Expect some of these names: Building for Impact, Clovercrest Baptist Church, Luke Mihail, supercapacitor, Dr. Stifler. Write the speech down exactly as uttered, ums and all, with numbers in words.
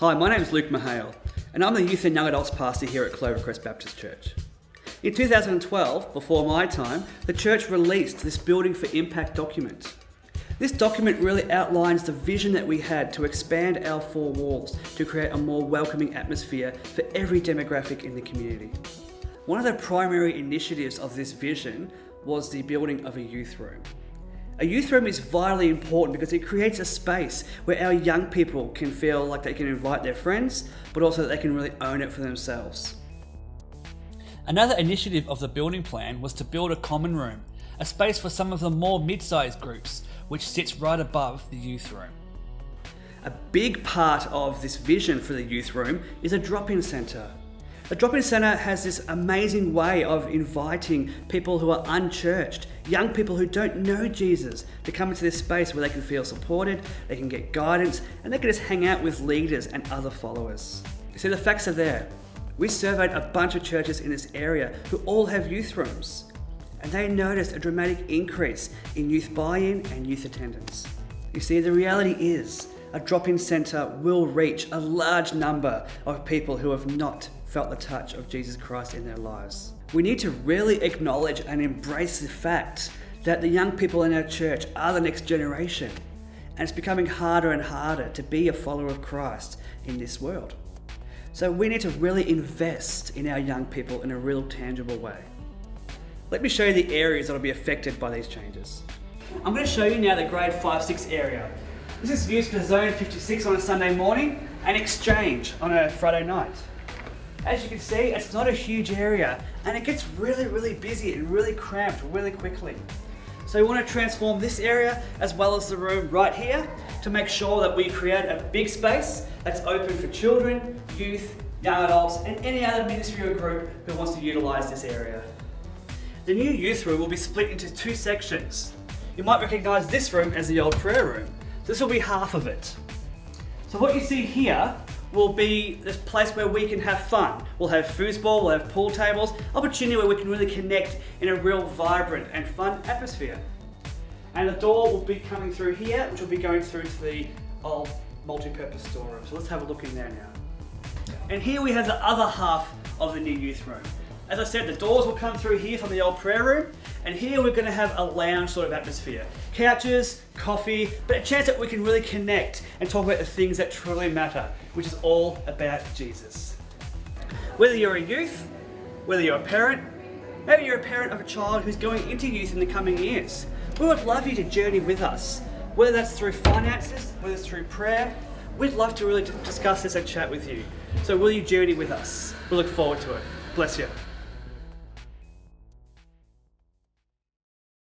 Hi, my name is Luke Mihail, and I'm the Youth and Young Adults Pastor here at Clovercrest Baptist Church. In two thousand twelve, before my time, the church released this Building for Impact document. This document really outlines the vision that we had to expand our four walls to create a more welcoming atmosphere for every demographic in the community. One of the primary initiatives of this vision was the building of a youth room. A youth room is vitally important because it creates a space where our young people can feel like they can invite their friends, but also that they can really own it for themselves. Another initiative of the building plan was to build a common room, a space for some of the more mid-sized groups, which sits right above the youth room. A big part of this vision for the youth room is a drop-in centre. The drop-in centre has this amazing way of inviting people who are unchurched, young people who don't know Jesus, to come into this space where they can feel supported, they can get guidance, and they can just hang out with leaders and other followers. So the facts are there. We surveyed a bunch of churches in this area who all have youth rooms, and they noticed a dramatic increase in youth buy-in and youth attendance. You see, the reality is a drop-in centre will reach a large number of people who have not felt the touch of Jesus Christ in their lives. We need to really acknowledge and embrace the fact that the young people in our church are the next generation, and it's becoming harder and harder to be a follower of Christ in this world. So we need to really invest in our young people in a real tangible way. Let me show you the areas that will be affected by these changes. I'm going to show you now the grade five six area. This is used for Zone fifty-six on a Sunday morning and Exchange on a Friday night. As you can see, it's not a huge area, and it gets really, really busy and really cramped really quickly. So we want to transform this area as well as the room right here to make sure that we create a big space that's open for children, youth, young adults, and any other ministry or group who wants to utilise this area. The new youth room will be split into two sections. You might recognise this room as the old prayer room. This will be half of it. So what you see here will be this place where we can have fun. We'll have foosball, we'll have pool tables, opportunity where we can really connect in a real vibrant and fun atmosphere. And the door will be coming through here, which will be going through to the old multi-purpose storeroom. So let's have a look in there now. And here we have the other half of the new youth room. As I said, the doors will come through here from the old prayer room, and here we're going to have a lounge sort of atmosphere. Couches, coffee, but a chance that we can really connect and talk about the things that truly matter, which is all about Jesus. Whether you're a youth, whether you're a parent, maybe you're a parent of a child who's going into youth in the coming years, we would love you to journey with us, whether that's through finances, whether it's through prayer. We'd love to really discuss this and chat with you. So will you journey with us? We look forward to it. Bless you.